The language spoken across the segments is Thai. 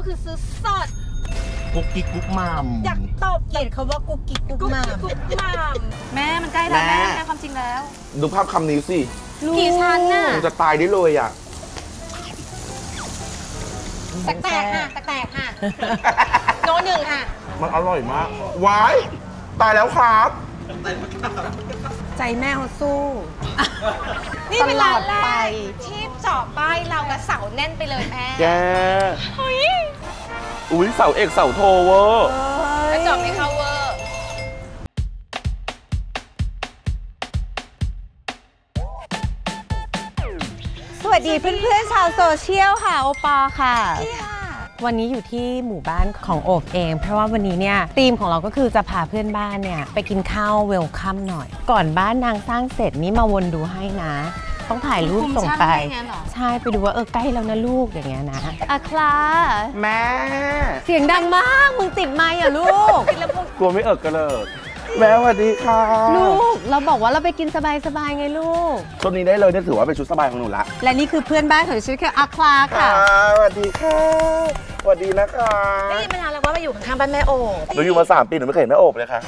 ก็คือซื้อสดกุ๊กกิ๊กกุ๊กหม่ำอยากตบเกลียดเขาว่ากุ๊กกิ๊กกุ๊กหม่ำกุ๊กหม่ำแม่มันใกล้แล้วแม่ความจริงแล้วดูภาพคำนี้สิกี่ชั้นน่ะจะตายได้เลยอ่ะแตกๆค่ะแตกๆค่ะโนหนึ่งค่ะมันอร่อยมากหวานตายแล้วครับใจแม่เขาสู้นี่เป็นร้านแรกที่เจาะป้ายเรากับเสาแน่นไปเลยแม่แกอุ้ยเสาเอกเสาโทเวอร์แล้วเจาะไม่เข้าเวอร์สวัสดีเพื่อนๆชาวโซเชียลค่ะโอปอค่ะวันนี้อยู่ที่หมู่บ้านของโอบเองเพราะว่าวันนี้เนี่ยธีมของเราก็คือจะพาเพื่อนบ้านเนี่ยไปกินข้าวเวลคัมหน่อยก่อนบ้านนางสร้างเสร็จนี้มาวนดูให้นะต้องถ่ายรูปส่งไปใช่ไปดูว่าใกล้แล้วนะลูกอย่างเงี้ยนะอะคลาแม่เสียงดังมากมึงติดไมค์เหรอลูกกลัวไม่กันเลยแม่สวัสดีค่ะลูกเราบอกว่าเราไปกินสบายๆไงลูกชุดนี้ได้เลยนี่ถือว่าเป็นชุดสบายของหนูละและนี่คือเพื่อนบ้านของชุดคืออะคลาค่ะสวัสดีค่ะสวัสดีนะคะไม่มีปัญหาเลยว่ามาอยู่ข้างบ้านแม่โอบเราอยู่มา3 ปีหนูไม่เคยเห็นแม่โอบเลยค่ะ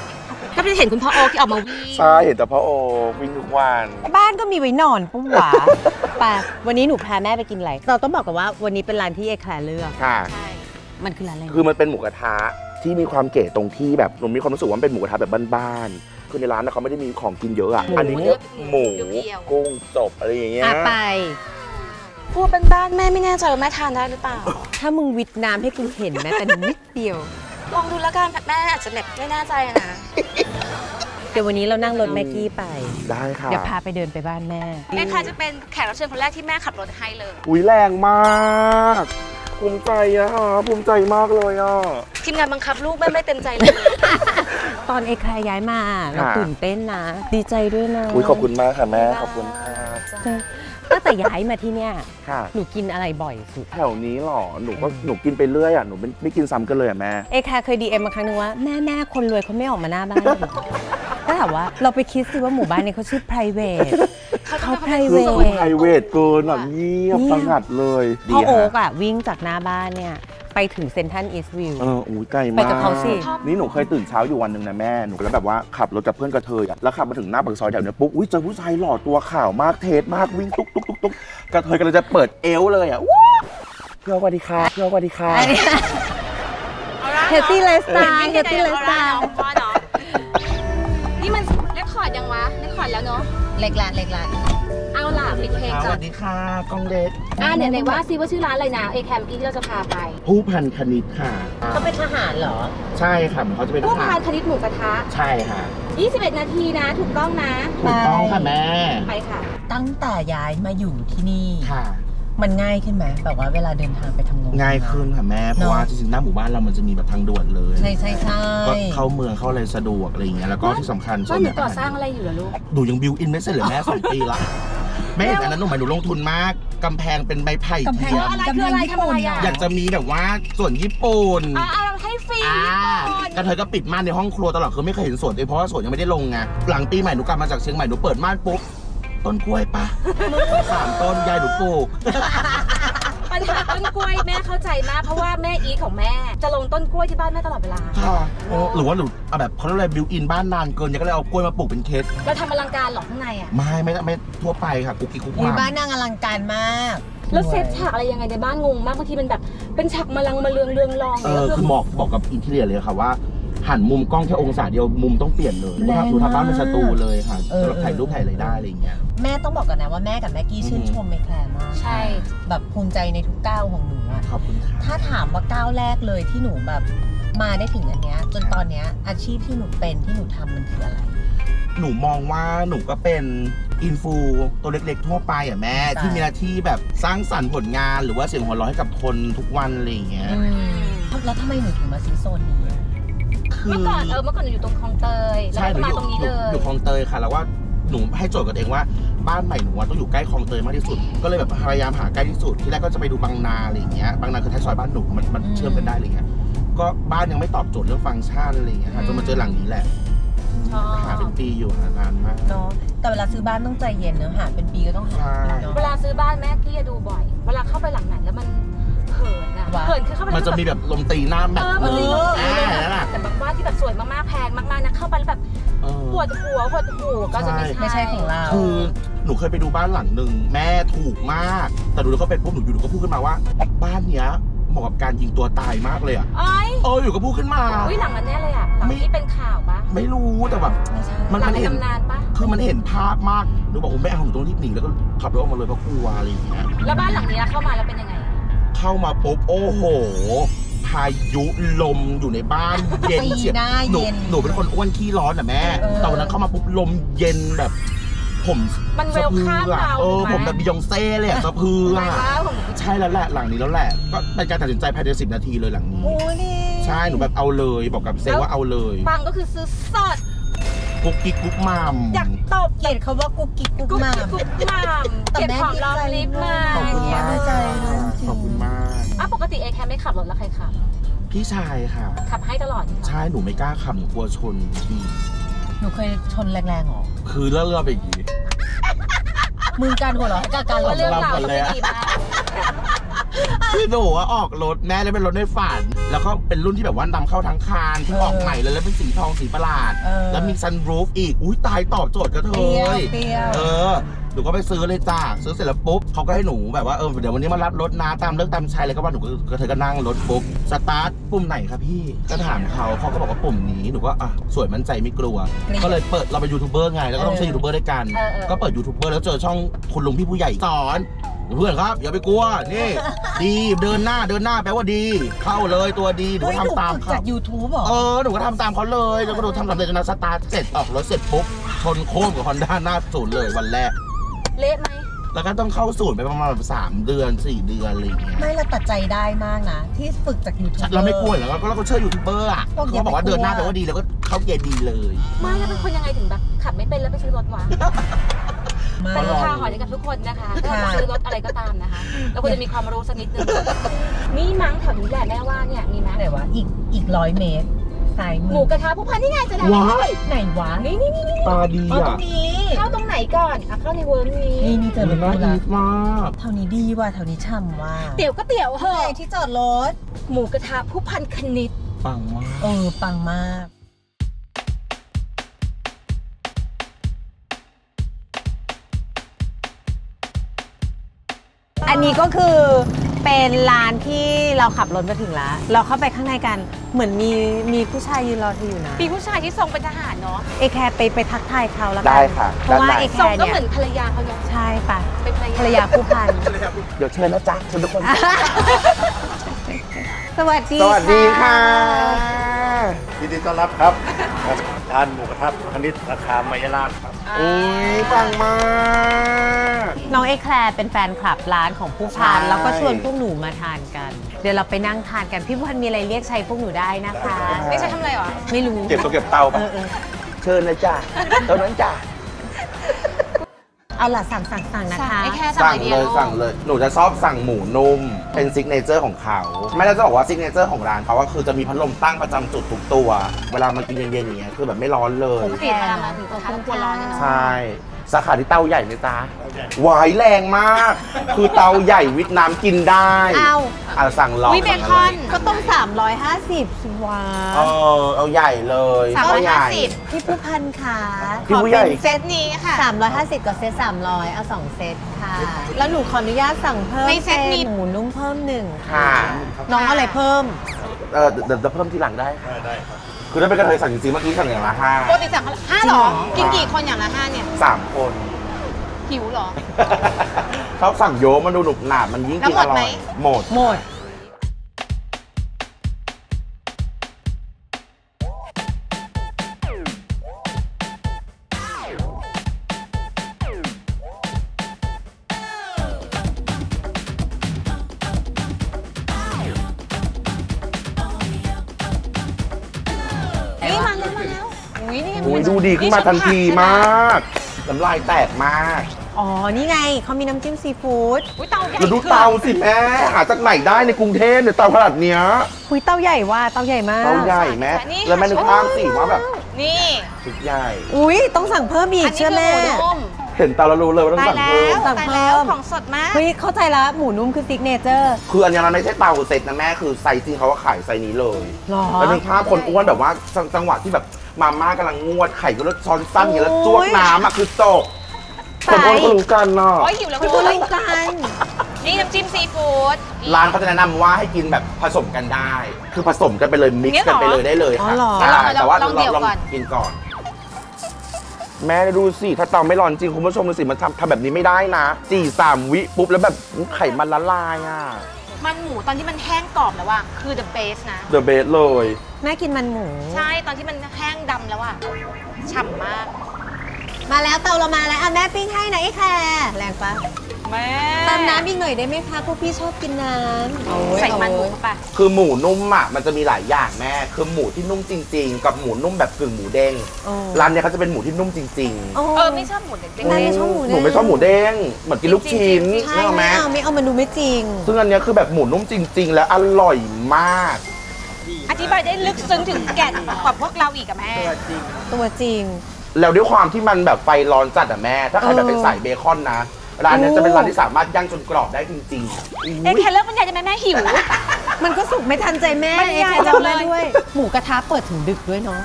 ก็ไม่ได้เห็นคุณพ่อโอบที่ออกมาวิ่งใช่เห็นแต่พ่อโอบวิ่งทุกวันบ้านก็มีไว้นอนปุ้มหวาไปวันนี้หนูพาแม่ไปกินอะไรเราต้องบอกกันว่าวันนี้เป็นร้านที่เอแคลร์เลือกค่ะใช่มันคือร้านอะไรคือมันเป็นหมูกระทะที่มีความเก๋ตรงที่แบบหนูมีความรู้สึกว่ามันเป็นหมูกระทะแบบบ้านๆคือในร้านนะเขาไม่ได้มีของกินเยอะอ่ะอันนี้ก็หมูกุ้งจบอะไรอย่างเงี้ยไปพูดบ้านๆแม่ไม่แน่ใจว่าแม่ทานได้หรือเปล่าถ้ามึงวิดน้ำให้กูเห็นแม่แต่นิดเดียวลองดูแล้วกันแม่อาจจะเน็บไม่แน่ใจนะเดี๋ยววันนี้เรานั่งรถแม็กกี้ไปได้ค่ะเดี๋ยวพาไปเดินไปบ้านแม่แม่ค่ะจะเป็นแขกรับเชิญคนแรกที่แม่ขับรถให้เลยอุ้ยแรงมากภูมิใจอะค่ะภูมิใจมากเลยอ่ะทีมงานบังคับลูกแม่ไม่เต็มใจเลยตอนเอแคลร์ย้ายมาเราตื่นเต้นนะดีใจด้วยนะอุ้ยขอบคุณมากค่ะแม่ขอบคุณค่ะตั้งแต่ย้ายมาที่เนี่ยหนูกินอะไรบ่อยสุดแถวนี้หรอหนูกินไปเรื่อยอ่ะหนูไม่กินซ้ำกันเลยอ่ะแม่เอแคลร์เคยดีเอ็มมาครั้งนึงว่าแม่คนรวยเขาไม่ออกมาหน้าบ้านก็ถามว่าเราไปคิดสิว่าหมู่บ้านนี้เขาชื่อ private เขา private เกินแบบเงียบสงัดเลยพ่อโอ๊กอ่ะวิ่งจากหน้าบ้านเนี่ยไปถึงเซ็นทรัลอีสต์วิวใกล้มากไปกับเขาสินี่หนูเคยตื่นเช้าอยู่วันหนึ่งนะแม่หนูแล้วแบบว่าขับรถกับเพื่อนกระเทยแล้วขับมาถึงหน้าปากซอยแถวเนี้ยปุ๊บอุ้ยเจอผู้ชายหล่อตัวขาวมากเทสมากวิ่งตุ๊กกระเทยกำลังจะเปิดเอวเลยอ่ะเพื่อวันดีค่ะเพื่อวันดีค่ะเฮตตี้ไลฟ์สไตล์เฮตตี้ไลฟ์สไตล์นี่มันเล็กขอดยังวะเล็กขอดแล้วเนาะเล็กร้านเอาล่ะปิดเพลงก่อนสวัสดีค่ะกองเล็กไหนว่าซิว่าชื่อร้านอะไรนะเอแคมป์ที่เราจะพาไปผู้พันคณิตค่ะเขาเป็นทหารเหรอใช่ค่ะเขาจะเป็นผู้พันคณิตหมูกระทะใช่ค่ะ21นาทีนะถูกต้องนะถูกต้องค่ะแม่ไปค่ะตั้งแต่ย้ายมาอยู่ที่นี่ค่ะมันง่ายขึ้นไหมแบบว่าเวลาเดินทางไปทำงานง่ายขึ้นค่ะแม่เพราะว่าจริงๆหน้าหมู่บ้านเรามันจะมีแบบทางด่วนเลยใช่ก็เข้าเมืองเข้าอะไรสะดวกอะไรอย่างเงี้ยแล้วก็ที่สำคัญบ้านหนูก่อสร้างอะไรอยู่เหรอลูกหนูยังบิวอินไม่เสร็จเลยแม่2 ปีละแม่แต่นั้นหนูหมายหนูลงทุนมากกำแพงเป็นใบไผ่เทียมกำแพงญี่ปุ่นอยากจะมีแบบว่าส่วนญี่ปุ่นให้ฟรีกระเทยก็ปิดม่านในห้องครัวตลอดคือไม่เคยเห็นสวนเลยเพราะว่าสวนยังไม่ได้ลงไงหลังปีใหม่หนูกลับมาจากเชียงใหม่หนูเปิดม่านปุ๊บต้นกล้วยปะ 3 ต้นยายหนูปลูกปัญหาต้นกล้วยแม่เข้าใจมากเพราะว่าแม่อีของแม่จะลงต้นกล้วยที่บ้านแม่ตลอดเวลาหรือว่าหนูเอาแบบเขาเรียกอะไรบิวอินบ้านนานเกินก็เลยเอากล้วยมาปลูกเป็นเคสเราทำอลังการหรอข้างในอ่ะไม่ทั่วไปค่ะกุ๊กกิ๊กกุ๊กมาบ้านนางอลังการมากแล้วเซตฉากอะไรยังไงในบ้านงงมากบางทีมันแบบเป็นฉากมะลังมะเรืองเรืองรองคือบอกกับอินทีเรียเลยค่ะว่าหันมุมกล้องแค่องศาเดียวมุมต้องเปลี่ยนเลยนะครับดูทางบ้านเป็นสตูเลยค่ะสำหรับถ่ายรูปถ่ายอะไรได้อะไรอย่างเงี้ยแม่ต้องบอกก่อนนะว่าแม่กับแม็กกี้ชื่นชมเอแคลร์มากใช่แบบภูมิใจในทุกก้าวของหนูอ่ะขอบคุณค่ะถ้าถามว่าก้าวแรกเลยที่หนูแบบมาได้ถึงอันเนี้ยจนตอนเนี้ยอาชีพที่หนูเป็นที่หนูทำมันคืออะไรหนูมองว่าหนูก็เป็นอินฟูตัวเล็กๆทั่วไปอ่ะแม่ที่มีหน้าที่แบบสร้างสรรค์ผลงานหรือว่าเสียงหัวเราะให้กับคนทุกวันอะไรอย่างเงี้ยแล้วทำไมหนูถึงมาซื้อโซนนี้เมื่อก่อนหนูอยู่ตรงคลองเตยแล้วก็มาตรงนี้เลยอยู่คลองเตยค่ะแล้วว่าหนูให้โจทย์กับเองว่าบ้านใหม่หนูว่าต้องอยู่ใกล้คลองเตยมากที่สุดก็เลยแบบพยายามหาใกล้ที่สุดที่แรกก็จะไปดูบางนาอะไรอย่างเงี้ยบางนาคือท้ายซอยบ้านหนูมันเชื่อมกันได้อะไรเงี้ยก็บ้านยังไม่ตอบโจทย์เรื่องฟังก์ชันอะไรอย่างเงี้ยจนมาเจอหลังนี้แหละหาเป็นปีอยู่นานมากเนาะแต่เวลาซื้อบ้านต้องใจเย็นเนอะหาเป็นปีก็ต้องหาเวลาซื้อบ้านแม่กี้ดูบ่อยเวลาเข้าไปหลังไหนแล้วมันเขินอะ วะมันจะมีแบบลมตีหน้าแบบแต่บางว่าที่แบบสวยมากๆแพงมากๆนะเข้าไปแล้วแบบปวดหัวก็จะไม่ใช่ของเราคือหนูเคยไปดูบ้านหลังหนึ่งแม่ถูกมากแต่ดูแล้วก็เป็นพวกหนูอยู่หนูก็พูดขึ้นมาว่าบ้านเนี้ยเหมาะกับการยิงตัวตายมากเลยอ่ะอยู่ก็พูดขึ้นมาหลังนั้นแน่เลยอ่ะหลังนี้เป็นข่าวปะไม่รู้แต่แบบมันเห็นนานปะคือมันเห็นภาพมากหนูบอกผมแม่ของหนูต้องรีบหนีแล้วก็ขับรถออกมาเลยเพราะกลัวอะไรอย่างเงี้ยแล้วบ้านหลังนี้เข้ามาแล้วเป็นยังไงเข้ามาปุ๊บโอ้โหพายุลมอยู่ในบ้านเย็นเฉียบหนูเป็นคนอ้วนขี้ร้อนนะแม่ตอนนั้นเข้ามาปุ๊บลมเย็นแบบผมสะพืออะผมแบบบิยองเซ่เลยสะพืออะใช่แล้วแหละหลังนี้แล้วแหละก็เป็นการตัดสินใจภายใน10 นาทีเลยหลังนี้ใช่หนูแบบเอาเลยบอกกับเซลว่าเอาเลยฟังก็คือซื้อสดกุ๊กกิ๊กกุ๊กมามอยากตบเกลียดเขาว่ากุ๊กกิ๊กกุ๊กมามเก็บของรอบลิฟต์มาขอบคุณมากขอบคุณมากปกติเอแคมไม่ขับรถแล้วใครขับพี่ชายค่ะขับให้ตลอดใช่หนูไม่กล้าขับหนูกลัวชนพี่หนูเคยชนแรงๆหรอคือเลื่อนๆไปอีกทีมึงกันกว่าเหรอการเลื่อนๆกันเลยคือหนูว่าออกรถแม่แล้วเป็นรถในฝันแล้วก็เป็นรุ่นที่แบบว่าดำเข้าทั้งคานที่ออกใหม่เลยแล้วเป็นสีทองสีประหลาดแล้วมีซันรูฟอีกอุ้ยตายตอบโจทย์ก็เถอะหนูก็ไปซื้อเลยจ้าซื้อเสร็จแล้วปุ๊บเขาก็ให้หนูแบบว่าเดี๋ยววันนี้มารับรถนะตามเลิกตามชายเลยก็ว่าหนูก็เธอก็นั่งรถปุ๊บสตาร์ทปุ่มไหนครับพี่ก็ถามเขาก็บอกว่าปุ่มนี้หนูก็สวยมั่นใจไม่กลัวก็เลยเปิดเราเป็นยูทูบเบอร์ไงแล้วก็ต้องใช้ยูทูบเบอร์ด้วยกันก็เปิดยูทูบเบอร์แล้วเจอช่องคุณลุงพี่ผู้ใหญ่สอนเพื่อนครับอย่าไปกลัวนี่ดีเดินหน้าแปลว่าดีเข้าเลยตัวดีหนูทำตามเขาจาก YouTube หรอหนูก็ทำตามเขาเลยแล้วก็ดูทำสำเร็จจนสตาร์ทเสร็จออกรถเสร็จปุ๊บชนโค้งกับ Honda หน้าศูนย์เลยวันแรกเละไหมแล้วก็ต้องเข้าศูนย์ไปประมาณ3 เดือน 4 เดือนอะไรอย่างเงี้ยไม่เราตัดใจได้มากนะที่ฝึกจาก YouTube เราไม่กลัวแล้วก็เชื่อ YouTuber อ่ะเขาบอกว่าเดินหน้าแปลว่าดีแล้วก็เข้าเกียร์ดีเลยไม่แล้วเป็นคนยังไงถึงแบบขับไม่เป็นแล้วไปซื้อรถวะเป็นทางหอยกับทุกคนนะคะถ้าซื้อรถอะไรก็ตามนะคะแล้วคุณจะมีความรู้สักนิดนึงนี่มั้งแถวนี้แหละแม่ว่าเนี่ยมีมั้งไหนวะอีก100 เมตรสายหมูกระทะผู้พันนี่ไงจะได้ไหนวะนี่ตาดีอ่ะตรงนี้เข้าตรงไหนก่อนเข้าในเวิร์มนี้นี่เจอแบบนี้มากแถวนี้ดีว่ะแถวนี้ฉ่ำว่ะเตี๋ยวก็เตี๋ยวเหอะที่จอดรถหมูกระทะผู้พันคณิตปังมากปังมากอันนี้ก็คือเป็นร้านที่เราขับรถมาถึงแล้วเราเข้าไปข้างในกันเหมือนมีผู้ชายยืนรอเธออยู่นะมีผู้ชายที่ทรงเป็นทหารเนาะเอแคร์ไปทักทายเขาแล้วกันได้ค่ะเพราะว่าเอแคร์เนี่ยก็เหมือนภรรยาเขาเนาะใช่ป่ะเป็นภรรยาผู้พันเดี๋ยวเชิญนะจ๊ะเชิญทุกคนสวัสดีค่ะยินดีต้อนรับครับทานหมูกระทะคณิตราคาไม่ยากครับอุ้ยปังมากน้องเอแคร์เป็นแฟนคลับร้านของผู้พันแล้วก็ชวนพวกหนูมาทานกันเดี๋ยวเราไปนั่งทานกันพี่ผู้พันมีอะไรเรียกใช้พวกหนูได้นะคะไม่ใช่ทำอะไรหรอไม่รู้เก็บเตาไปเชิญเลยจ้าเท่านั้นจ้าเอาล่ะสั่งนะคะสั่งเลยหนูจะชอบสั่งหมูนุ่มเป็นซิกเนเจอร์ของเขาไม่ได้จะบอกว่าซิกเนเจอร์ของร้านเขาก็คือจะมีพัดลมตั้งประจำจุดทุกตัวเวลามันกินเย็นๆอย่างเงี้ยคือแบบไม่ร้อนเลยเปลี่ยนเวลามาถึงตัวร้อนใช่สาขาที่เตาใหญ่ไหมจ๊ะหวายแรงมากคือเตาใหญ่วิทย์น้ำกินได้เอาสั่งลองวิเบคอนก็ต้อง350สิวะเอาใหญ่เลย350พี่ผู้พันค่ะขอเป็นเซตนี้ค่ะ350กับเซต300เอา2เซตค่ะแล้วหนูขออนุญาตสั่งเพิ่มในเซตมีหมูนุ่มเพิ่ม1ค่ะน้องอะไรเพิ่มเดี๋ยวจะเพิ่มที่หลังได้ได้คือถ้าเป็นกระเทยสั่งจริงๆเมื่อกี้สั่งอย่างละ5ปกติสั่ง5หรอกินกี่คนอย่างละ5เนี่ย3 คนหิวหรอเขาสั่งโยมันดูหนุกหนามันยิ่งกินอร่อยหมดดูดีขึ้นมาทันทีมากน้ำลายแตกมากอ๋อนี่ไงเขามีน้ำจิ้มซีฟู้ดอุ้ยเตาใหญ่ดูเตาสิแม่หาจากไหนได้ในกรุงเทพเนี่ยเตาขนาดเนี้ยอุ้ยเตาใหญ่ว่ะเตาใหญ่มากเตาใหญ่แม่แล้วแม่นึกภาพสิว่าแบบนี่ชุดใหญ่อุ้ยต้องสั่งเพิ่มอีกเชื่อแม่ เห็นตาเรารู้เลยว่าต้องสั่งเพิ่มสั่งเพิ่มของสดมากเฮ้ยเข้าใจแล้วหมูนุ่มคือซิกเนเจอร์คืออันนี้มันไม่ใช่เตาเสร็จนะแม่คือไซส์ที่เขาขายไซส์นี้เลยแล้วนึกภาพคนอ้วนแบบว่าจังหวะที่แบบมาม่ากำลังงวดไข่ก็ลดช้อนสั้นอย่างแล้วจ้วงน้ำอ่ะคือตกคนอ้วนก็รู้กันเนาะหิวแล้วก็รู้กันนี่น้ำจิ้มซีฟู้ดร้านเขาจะแนะนำว่าให้กินแบบผสมกันได้คือผสมกันไปเลยมิกซ์กันไปเลยได้เลยค่ะแต่ว่าเราลองกินก่อนแม่ดูสิถ้าเตาไม่ร้อนจริงคุณผู้ชมดูสิมันทำแบบนี้ไม่ได้นะ4-3 วิปุ๊บแล้วแบบไข่มันละลายอ่ะมันหมูตอนที่มันแห้งกรอบแล้วอ่ะคือ the best นะ the best เลยแม่กินมันหมูใช่ตอนที่มันแห้งดำแล้วอ่ะฉ่ำมากมาแล้วเตาเรามาแล้วอ่ะแม่ปิ้งให้นะไอ้แคร์แรงปะเติมน้ำอีกหน่อยได้ไหมคะพวกพี่ชอบกินน้ำใส่มันหมูป่ะคือหมูนุ่มอ่ะมันจะมีหลายอย่างแม่คือหมูที่นุ่มจริงๆกับหมูนุ่มแบบกึ่งหมูเด้งร้านเนี้ยเขาจะเป็นหมูที่นุ่มจริงๆไม่ชอบหมูเด้งไม่ชอบหมูเด้งหนูไม่ชอบหมูเด้งเหมือนกินลูกชิ้นใช่ไหมไม่เอามันดูไม่จริงซึ่งอันเนี้ยคือแบบหมูนุ่มจริงๆและอร่อยมากอธิบายได้ลึกซึ้งถึงแก่นกว่าพวกเราอีกอะแม่ตัวจริงแล้วด้วยความที่มันแบบไฟร้อนจัดอะแม่ถ้าใครแบบเป็นสายเบคอนนะร้านนี้จะเป็นร้านที่สามารถย่างจนกรอบได้จริงๆเอ็กแคลเลอร์มันใหญ่จะแม่แม่หิวมันก็สุกไม่ทันใจแม่เอ็กแคลเลอร์ด้วยหมูกระทะเปิดถึงดึกด้วยเนาะ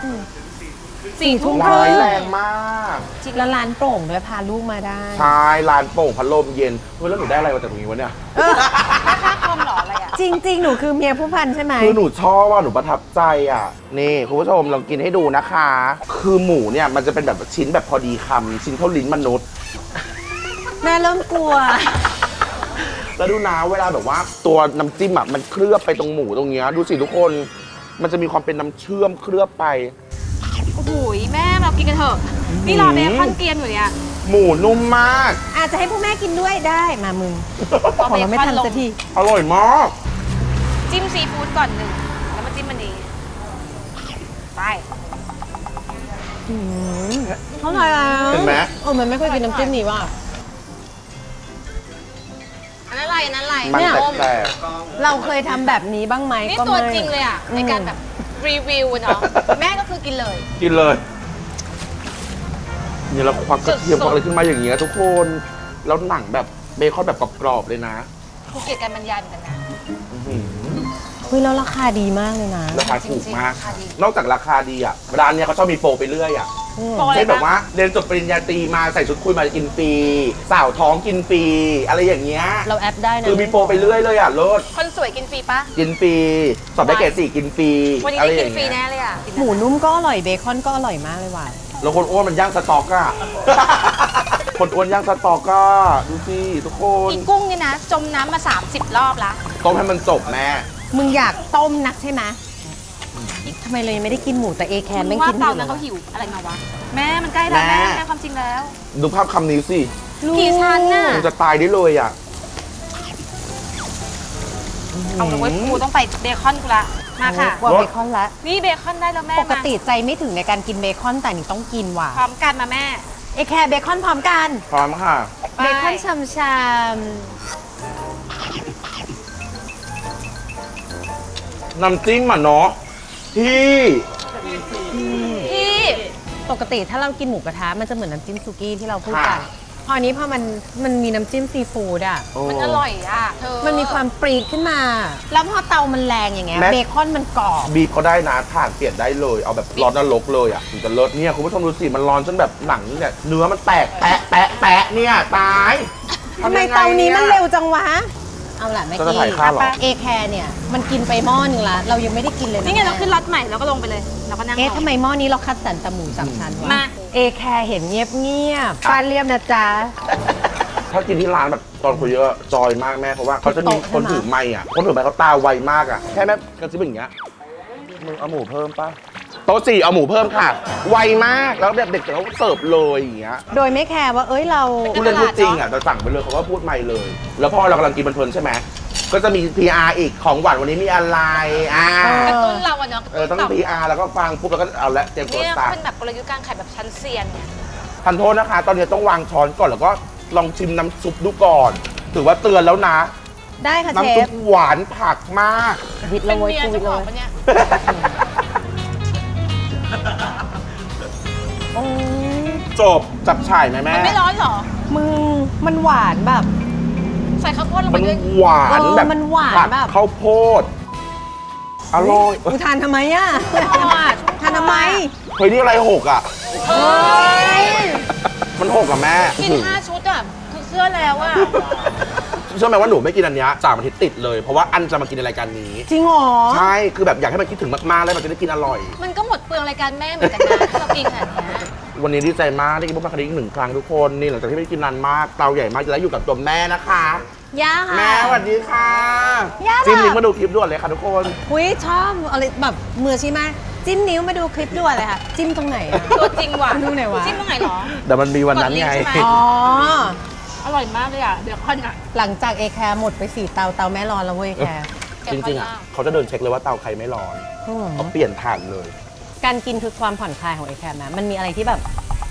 4 ทุ่มครึ่งแรงมากแล้วร้านโปร่งด้วยพาลูกมาได้ใช่ร้านโปร่งพัดลมเย็นแล้วหนูได้อะไรมาจากตรงนี้วะเนี่ยค่าคอมหรออะไรอ่ะจริงๆหนูคือเมียผู้พันใช่ไหมคือหนูชอบว่าหนูประทับใจอ่ะนี่คุณผู้ชมลองกินให้ดูนะคะคือหมูเนี่ยมันจะเป็นแบบชิ้นแบบพอดีคำชิ้นเท่าลิ้นมนุษย์แม่เริ่มกลัวแล้วดูนะเวลาแบบว่าตัวน้ำจิ้มอ่ะมันเคลือบไปตรงหมูตรงเนี้ยดูสิทุกคนมันจะมีความเป็นน้ำเชื่อมเคลือบไปโอ้โหแม่เรากินกันเถอะนี่รอแม่ขั้นเกรียมอยู่เนี่ยหมูนุ่มมากอาจจะให้พวกแม่กินด้วยได้มามึงของเราไม่ทันสักทีอร่อยมากจิ้มซีฟู้ดก่อนหนึ่งแล้วมาจิ้มมันนี้ไปเขาหน่อยแล้วเห็นไหมมันไม่ค่อยกินน้ำจิ้มนี้ว่ะอะไรมันแปลกๆเราเคยทำแบบนี้บ้างไหมนี่ตัวจริงเลยอ่ะในการแบบรีวิวเนาะแม่ก็คือกินเลยนี่เราควักกระเทียมอะไรขึ้นมาอย่างเงี้ยทุกคนแล้วหนังแบบเบคอนแบบกรอบๆเลยนะภูเก็ตการบรรยายกันนะอุ้ยแล้วราคาดีมากเลยนะราคาถูกมากนอกจากราคาดีอ่ะร้านเนี้ยเขาชอบมีโปรไปเรื่อยอ่ะใช่แบบว่าเรียนจบปริญญาตรีมาใส่ชุดคุยมากินฟรีสาวท้องกินฟรีอะไรอย่างเงี้ยเราแอปได้นะคือมีโปรไปเรื่อยเลยอ่ะรถคนสวยกินฟรีปะกินฟรีสอบได้เกรด 4กินฟรีอะไรอย่างเงี้ยแน่เลยอ่ะหมูนุ่มก็อร่อยเบคอนก็อร่อยมากเลยว่ะแล้วคนอ้วนมันย่างสตอกอ่ะคนอ้วนย่างสตอกอ่ะดูสิทุกคนกินกุ้งนี่นะจมน้ำมา30 รอบละต้มให้มันจบแม่มึงอยากต้มนักใช่ไหมทำไมเลยไม่ได้กินหมูแต่เอแคร์ไม่กินหมูว่าตอนนั้นเขาหิวอะไรมาวะแม่มันใกล้แล้วแม่ความจริงแล้วดูภาพคำนี้สิกี่ชั้นน่ะจะตายได้เลยอ่ะเอาเลยกูต้องไปเบคอนกูละมาค่ะว่าเบคอนละนี่เบคอนได้แล้วแม่ปกติใจไม่ถึงในการกินเบคอนแต่นี่ต้องกินว่ะพร้อมกันมาแม่เอแคร์เบคอนพร้อมกันพร้อมค่ะเบคอนช้ำน้ำจิ้มอ่ะเนาะพี่ปกติถ้าเรากินหมูกระทะมันจะเหมือนน้ำจิ้มสุกี้ที่เราพูดกันพอนี้พอมันมีน้ำจิ้มซีฟู้ดอ่ะมันอร่อยอ่ะมันมีความปรีดขึ้นมาแล้วพอเตามันแรงอย่างเงี้ยเบคอนมันกรอบบีบเขาได้นะถ่านเปลี่ยนได้เลยเอาแบบร้อนนรกเลยอ่ะถึงจะเลิศเนี่ยคุณผู้ชมดูสิมันร้อนจนแบบหนังเนี่ยเนื้อมันแตกแปะเนี่ยตายทำไมเตานี้มันเร็วจังวะเอาล่ะแม่กี้เอแคร์เนี่ยมันกินไปหม้อนึงละเรายังไม่ได้กินเลยนี่ไงเราขึ้นรถใหม่เราก็ลงไปเลยเราก็นั่งทำไมหม้อนี้เราคัดสรรแต่หมู3 ชั้นวะมาเอแคร์เห็นเงียบป้าเรียบนะจ๊ะถ้ากินที่ร้านแบบตอนคนเยอะจอยมากแม่เพราะว่าเขาจะมีคนถือไม้อ่ะคนถือไม้เขาตาไวมากอ่ะแค่แม่กระซิบอย่างเงี้ยมึงเอาหมูเพิ่มป่ะโต๊ะ4เอาหมูเพิ่มค่ะไวมากแล้วแบบเด็กเขาเสิร์ฟเลยอย่างเงี้ยโดยไม่แคร์ว่าเอ้ยเราพูดเล่นพูดจริงอ่ะเราสั่งไปเลยเขาก็พูดไม่เลยแล้วพ่อเรากำลังกินเพลินใช่ไหมก็จะมี PR อีกของหวานวันนี้มีอะไรกระตุ้นเราอะเนาะต้อง PR แล้วก็ฟังปุ๊บแล้วก็เอาละเตรียมตัวตาเป็นแบบกลยุทธ์การขายแบบชั้นเซียนทันโทษนะคะตอนนี้ต้องวางช้อนก่อนแล้วก็ลองชิมน้ำซุปดูก่อนถือว่าเตือนแล้วนะได้ค่ะเชฟน้ำซุปหวานผักมากวิตเลยวิตเลยโอ้ จบจับฉ่ายไหมแม่มันไม่ร้อนหรอมึงมันหวานแบบใส่ข้าวโพดลงไปด้วยหวานแบบมันหวานแบบข้าวโพดอร่อยกูทานทำไมอ่ะทานทำไมเฮ้ยนี่อะไรหกอ่ะเฮ้ยมันหกอ่ะแม่กิน5ชุดอ่ะคือเชื่อแล้วอ่ะเชื่อไหมว่าหนูไม่กินอันนี้3 อาทิตย์ติดเลยเพราะว่าอันจะมากินในรายการนี้จริงหรอใช่คือแบบอยากให้มันคิดถึงมากๆแล้วมันจะได้กินอร่อยมันก็หมดเปลืองรายการแม่เหมือนกันนะที่เรากินแบบนี้วันนี้ดีใจมากได้กินบุฟเฟ่ครั้งที่1ครั้งทุกคนนี่หลังจากที่ไม่ได้กินนานมากเตาใหญ่มากแล้วอยู่กับตัวแม่นะคะย่าค่ะแม่สวัสดีค่ะย่าจิ้มนิ้วมาดูคลิปด่วนเลยค่ะทุกคนอุ้ยชอบอะไรแบบมือใช่ไหมจิ้มนิ้วมาดูคลิปด่วนเลยค่ะจิ้มตรงไหนตัวจริงว่ะดูไหนวะจิ้มตรงไหนหรอแต่มันมีวันนั้นไงอ๋ออร่อยมากเลยอ่ะเดี๋ยวค่อยนะหลังจากเอแคร์หมดไป4เตาเตาแม่ร้อนแล้วเว้ยแคร์จริงๆอ่ะเขาจะเดินเช็คเลยว่าเตาใครไม่ร้อนเขาเปลี่ยนถ่านเลยการกินคือความผ่อนคลายของเอแคร์นะมันมีอะไรที่แบบ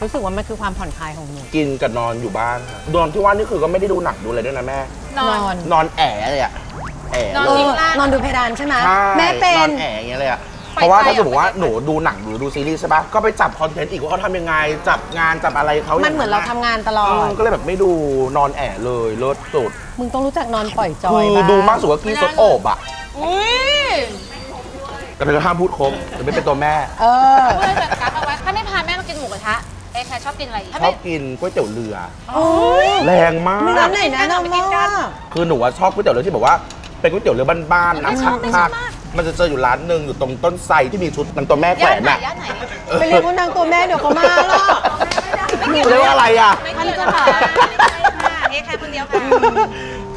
รู้สึกว่ามันคือความผ่อนคลายของหนูกินกับนอนอยู่บ้านค่ะนอนที่ว่านี่คือก็ไม่ได้ดูหนังดูอะไรด้วยนะแม่นอนแอะเลยอ่ะแอะนอนดูเพดานใช่ไหมแม่เป็นนอนแอะอย่างเงี้ยเลยอ่ะเพราะว่าถ้าสมมติว่าหนูดูหนังหรือดูซีรีส์ใช่ปะก็ไปจับคอนเทนต์อีกว่าเขาทำยังไงจับงานจับอะไรเขามันเหมือนเราทำงานตลอดก็เลยแบบไม่ดูนอนแอะเลยเลิศสุดมึงต้องรู้จักนอนปล่อยจอยคือดูมากสุดก็กี้สดโอบอ่ะแต่เป็นห้ามพูดคมจะไม่เป็นตัวแม่เพื่อจัดการเอาไว้ถ้าไม่พาแม่มากินหมูกระทะเอแคร์ชอบกินอะไรชอบกินก๋วยเตี๋ยวเรือแรงมากน้ำไหนนะน้ำมากคือหนูว่าชอบก๋วยเตี๋ยวเรือที่แบบว่าเป็นก๋วยเตี๋ยวเรือบ้านๆน้ำผักผักมันจะเจออยู่ร้านหนึ่งอยู่ตรงต้นไทรที่มีชุดนางตัวแม่แขวนน่ะไปเรียกว่านางตัวแม่เดี๋ยวเขามาหรอกเรียกว่าอะไรอ่ะอันนี้ก็ค่ะเอแคร์คนเดียวค่ะ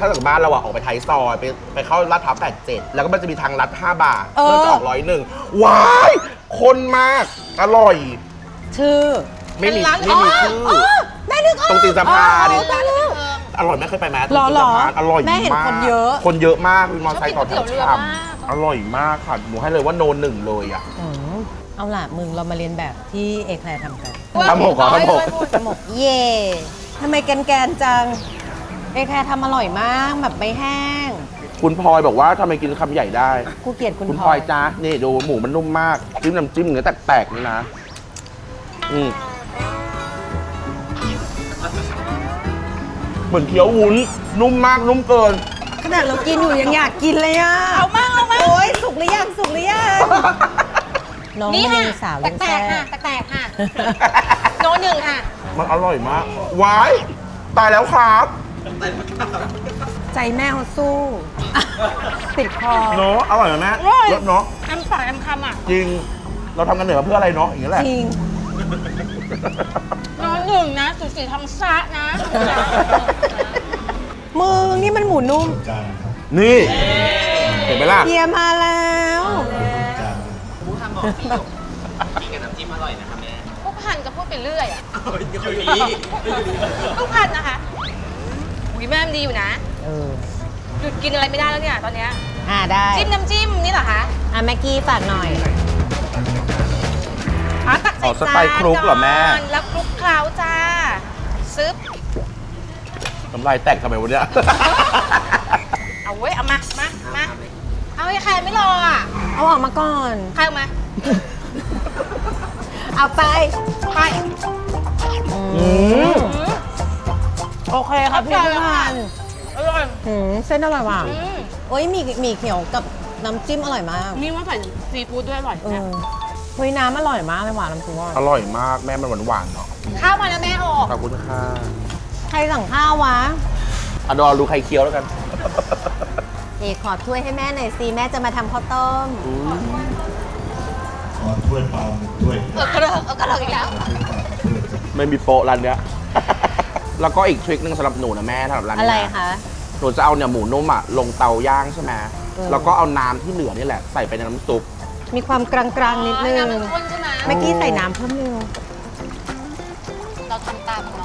ถ้าจากบ้านเราอะออกไปไทยซอยไปเข้าลาดพร้าว87แล้วก็มันจะมีทางลัด5บาทเพื่อจะออก101ว้ายคนมากอร่อยชื่อไม่มีชื่อตรงตีนสะพานอร่อยแม่เคยไปไหมหรอหรออร่อยมากแม่เห็นคนเยอะคนเยอะมากมีมอเตอร์ไซค์ต่อแถวชามอร่อยมากค่ะหนูให้เลยว่าโน1เลยอ่ะเอาล่ะมึงเรามาเรียนแบบที่เอแคร์ทำกันทำหกเย่ทำไมแกนจังเอแคร์ทำอร่อยมากแบบไม่แห้งคุณพลอยบอกว่าทำไมกินคำใหญ่ได้กูเกลียดคุณพลอยจ้านี่ดูหมูมันนุ่มมากจิ้มน้ำจิ้มเนื้อแตกๆนี่นะเหมือนเคี้ยววุ้นนุ่มมากนุ่มเกินขนาดเรากินอยู่ยังอยากกินเลยอ่ะเอามากโอ้ยสุกหรือยังน้องนี่สาวแตกค่ะโน้ต1ค่ะมันอร่อยมากวายตายแล้วครับใจแม่เขาสู้ติดคอเนาะอร่อยไหมแม่รสเนาะน้ำใสน้ำคำอ่ะจริงเราทำกันเหนื่อยมาเพื่ออะไรเนาะอย่างนี้แหละจริงน้อง1นะสุสีทองซะนะมึงนี่มันหมูนุ่มนี่เห็นไหมล่ะเฮียมาแล้วผู้ทำบอกพี่กินกับน้ำจิ้มอร่อยนะคะแม่ผู้พันก็พูดไปเรื่อยอ่ะอยู่ดีผู้พันนะคะอุ้ยแม่ดีอยู่นะหยุดกินอะไรไม่ได้แล้วเนี่ยตอนเนี้ยได้จิ้มน้ำจิ้มนี่เหรอคะแม็กกี้ฝากหน่อยอ๋อสไตล์คลุกเหรอแม่แล้วคลุกเคล้าจ้าซึบน้ำลายแตกทำไมวะเนี่ยเอาเว้ยเอามาเอาไอ้ใครไม่รออ่ะเอาออกมาก่อนใครออกมาเอาไปโอเคครับพี่ทุกท่านอร่อยเส้นอร่อยว่ะโอ้ยมีเขียวกับน้ำจิ้มอร่อยมากนี่ว่าใส่ซีฟู้ดด้วยอร่อยนะเฮ้ยน้ำอร่อยมากเลยหวานน้ำซุปอร่อยมากแม่มันหวานๆเนาะข้าวมาแล้วแม่ออกขอบคุณค่ะใครสั่งข้าววะดอดูใครเคี้ยวแล้วกันขอถ้วยให้แม่หน่อยสิแม่จะมาทำข้าวต้มขอถ้วยเปล่าถ้วยกระเลิกอีกแล้วไม่มีโปะร้านเนี้ยแล้วก็อีกทริคนึงสำหรับหนูนะแม่สำหรับร้านนี้อะไรคะหนูจะเอาเนี่ยหมูนุ่มอ่ะลงเตาย่างใช่ไหมแล้วก็เอาน้ำที่เหลือนี่แหละใส่ไปในน้ำซุปมีความกลางๆนิดนึงเมื่อกี้ใส่น้ำเพิ่มนึงเราทำตามเขา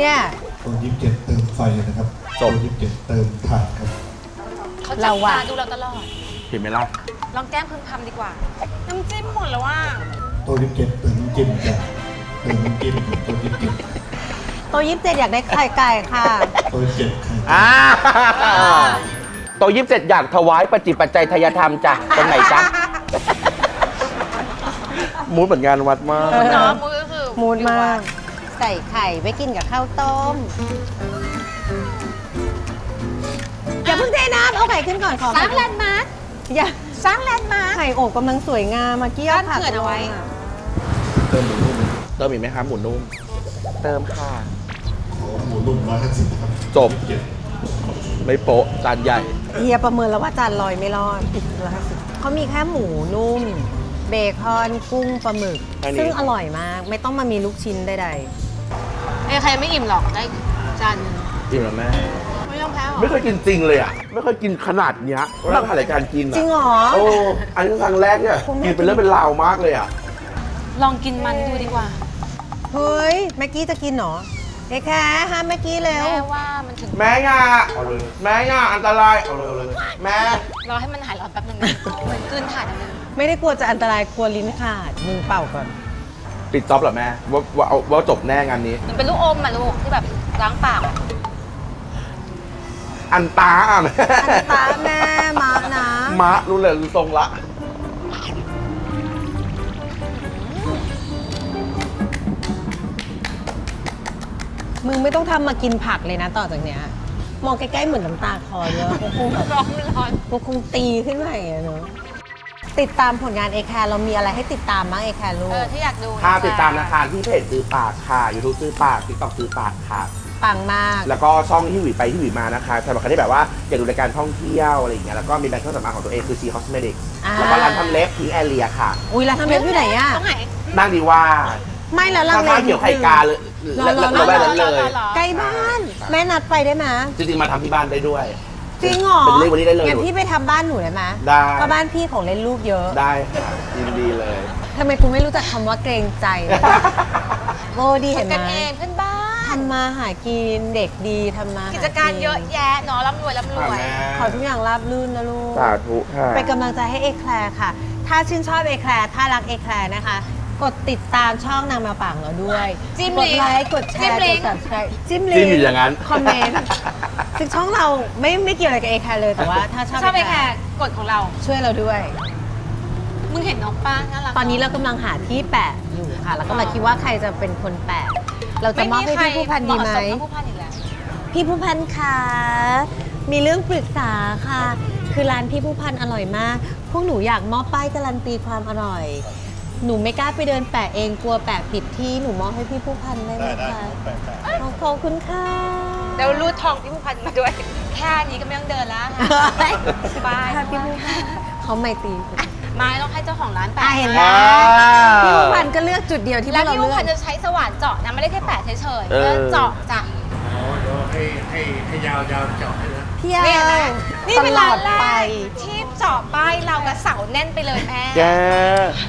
เนี่ยตัว27เติมไฟนะครับตัว27เติมถ่านครับเราวางดูเราตลอดเห็นไหมล่ะลองแก้มพึมพำดีกว่าน้ำจิ้มหมดแล้วว่าตัว27เติมจิ้มจ้ะเติมจิ้มตัว27ตัว27อยากได้ไข่ไก่ค่ะตัว27ตัว27อยากถวายปฏิปัจจัยทายธรรมจ้ะคนไหนจ๊ะมูดเหมือนงานวัดมากเนาะมูดก็คือ มูดมากใส่ไข่ไว้กินกับข้าวต้มอย่าเพิ่งเทน้ำเอาไข่ขึ้นก่อนขอสร้างแลนด์มาร์คอย่าสร้างแลนด์มาร์คไข่อบกำลังสวยงามมาเกี่ยวผักเอาไว้เติมหมูนุ่มเติมอีกไหมครับหมูนุ่มเติมค่ะหมูนุ่ม150ครับจบไม่โป๊ะจานใหญ่เฮียประเมินแล้วว่าจานลอยไม่รอด150เขามีแค่หมูนุ่มเบคอนกุ้งปลาหมึกซึ่งอร่อยมากไม่ต้องมามีลูกชิ้นใดๆไอ้ใครไม่อิ่มหรอกได้จานอิ่มหรอแม่ไม่ต้องแพ้หรอไม่เคยกินจริงเลยอ่ะไม่เคยกินขนาดเนี้ยเราถ่ายรายการกินจริงหรอโอ้อันนี้ครั้งแรกเนี่ยกินเป็นเรื่องเป็นราวมากเลยอ่ะลองกินมันดูดีกว่าเฮ้ยแม็กกี้จะกินหรอเด็กแค่ห้ามแม็กกี้แล้วแม่ว่ามันถึงแม่งาแม่งาอันตรายเอาเลยแม่รอให้มันหายร้อนแป๊บนึงเหมือนกลืนถ่านนึงไม่ได้กลัวจะอันตรายกลัวลิ้นขาดมือเปล่าก่อนปิดจ๊อบเหรอแม่ว่าจบแน่งานนี้มันเป็นลูกอมอ่ะลูกที่แบบล้างปากอันตาอ่ะแม่อันตาแม่มานะมารู้เลยรู้ทรงละมึงไม่ต้องทำมากินผักเลยนะต่อจากเนี้ยมองใกล้ๆเหมือนน้ำตาคลอเยอะกูคงร้อนตีขึ้นมาอย่างเงี้ยเนอะติดตามผลงานเอแคร์เรามีอะไรให้ติดตามบ้างเอแคร์ลูกที่อยากดูถ้าติดตามนะคะที่เพจซื้อปากค่ะ YouTube ซื้อปาก TikTok ซื้อปากค่ะปังมากแล้วก็ช่องที่หวีไปที่หวีมานะคะสำหรับใครที่แบบว่าอยากดูรายการท่องเที่ยวอะไรอย่างเงี้ยแล้วก็มีแบรนด์เครื่องสำอางของตัวเองคือซีคอสเมติกแล้วก็ร้านทำเล็บพิงแอเรียค่ะอุ้ยร้านทำเล็บที่ไหนอะนางดีว่าไม่แล้วร้านเกี่ยวไข่กาเลยเราได้เลยไกลบ้านแม่นัดไปได้ไหมจริงๆมาทำที่บ้านได้ด้วยจริงหรอเป็นเรื่องวันนี้ได้เลยอย่างที่ไปทำบ้านหนูได้ไหมได้ก็บ้านพี่ของเล่นรูปเยอะได้ยินดีเลยทำไมคุณไม่รู้จักคำว่าเกรงใจโบดีเห็นไหมกันเองเพื่อนบ้านทำมาหากินเด็กดีทำมากิจการเยอะแยะเนาะร่ำรวยร่ำรวยขอทุกอย่างราบรื่นนะลูกสาธุค่ะเป็นกำลังใจให้เอแคร์ค่ะถ้าชื่นชอบเอแคร์ถ้ารักเอแคร์นะคะกดติดตามช่องนางแมวป่างเราด้วยกดไลค์กดแชร์กด subscribe จิ้มลิงก์อย่างนั้นคอมเมนต์ซึ่งช่องเราไม่เกี่ยวอะไรกับเอแคร์เลยแต่ว่าถ้าชอบเอแคร์กดของเราช่วยเราด้วยมึงเห็นน้องป้าน่ารักตอนนี้เรากำลังหาที่แปะอยู่ค่ะแล้วก็มาคิดว่าใครจะเป็นคนแปะเราจะมอบให้พี่ผู้พันดีไหมพี่ผู้พันค่ะมีเรื่องปรึกษาค่ะคือร้านพี่ผู้พันอร่อยมากพวกหนูอยากมอบป้ายการันตีความอร่อยหนูไม่กล้าไปเดินแปะเองกลัวแปะผิดที่หนูมองให้พี่ผู้พันได้ไหมคะขอบคุณค่ะแล้วรูดทองพี่ผู้พันมาด้วยแค่นี้ก็ไม่ต้องเดินแล้วสบายพี่ผู้พันเขาไม่ตีมาต้องให้เจ้าของร้านแปะเห็นไหมพี่ผู้พันก็เลือกจุดเดียวที่เราเลือกแล้วพี่ผู้พันจะใช้สว่านเจาะนะไม่ได้แค่แปะเฉยๆเลือกเจาะจ้ะโอ้โหให้ยาวเจาะเลยเที่ยวนี่เป็นร้านแรกที่เจาะป้ายเรากับเสาแน่นไปเลยแม่แก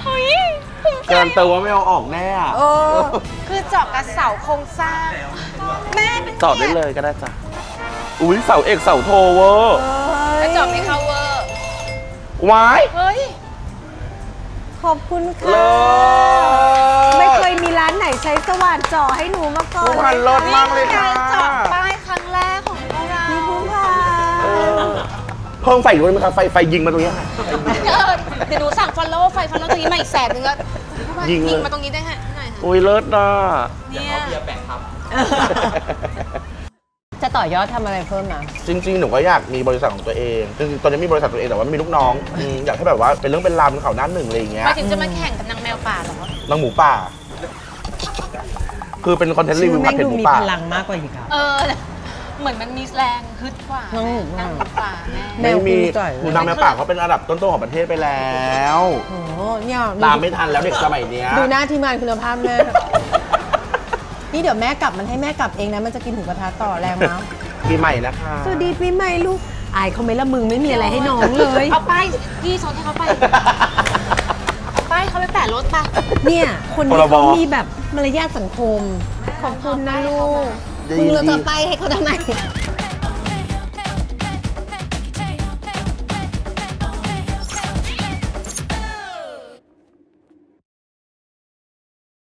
เฮ้ยการเติมว่าไม่เอาออกแน่คือเจาะกับเสาโครงสร้างแม่เป็นตอบได้เลยก็ได้จ้ะอุ้ยเสาเอกเสาโทเวอร์แล้วเจาะไม่เข้าเวอร์วายเฮ้ยขอบคุณค่ะไม่เคยมีร้านไหนใช้สว่านเจาะให้หนูมาก่อนผู้พันรอดมากเลยค่ะเจาะป้ายครั้งแรกของเรานี่ผู้พันเพิ่มไฟอยู่ไหมคะไฟยิงมาตรงนี้ค่ะเดี๋ยวหนูสั่งfollow ไฟ follow ตรงนี้มาอีก100,000แล้วยิงมาตรงนี้ได้ฮะโอ้ยเลิศนะเนี่ยเอาเบียร์แปะครับจะต่อยอดทำอะไรเพิ่มนะจริงๆหนูก็อยากมีบริษัทของตัวเองจริงๆตอนนี้มีบริษัทตัวเองแต่ว่ามีลูกน้องอยากให้แบบว่าเป็นเรื่องเป็นราวเป็นข่าวหน้าหนึ่งอะไรอย่างเงี้ยมาถึงจะมาแข่งกับนางแมวป่าหรอนางหมูป่าคือเป็นคอนเทนต์รีวิวผัดเผ็ดหมูป่ามีพลังมากกว่าอีกค่ะเหมือนมันมีแรงฮึดกว่านางป่าแม่มีนางแมวป่าเขาเป็นอันดับต้นๆของประเทศไปแล้วโอ้เนี่ยตามไม่ทันแล้วเด็กสมัยเนี้ยดูหน้าที่มันคุณภาพแม่นี่เดี๋ยวแม่กลับมันให้แม่กลับเองนะมันจะกินหมูกระทะต่อแรงมั้งปีใหม่นะคะสวัสดีปีใหม่ลูกอายเขาไม่ละมึงไม่มีอะไรให้น้องเลยเอาป้ายพี่ซ้อนให้เขาไปเอาป้ายเขาไปแปะรถป่ะเนี่ยคนนี้เขามีแบบมารยาทสังคมขอบคุณนะลูกมึงเราจะไปให้เขาทำไม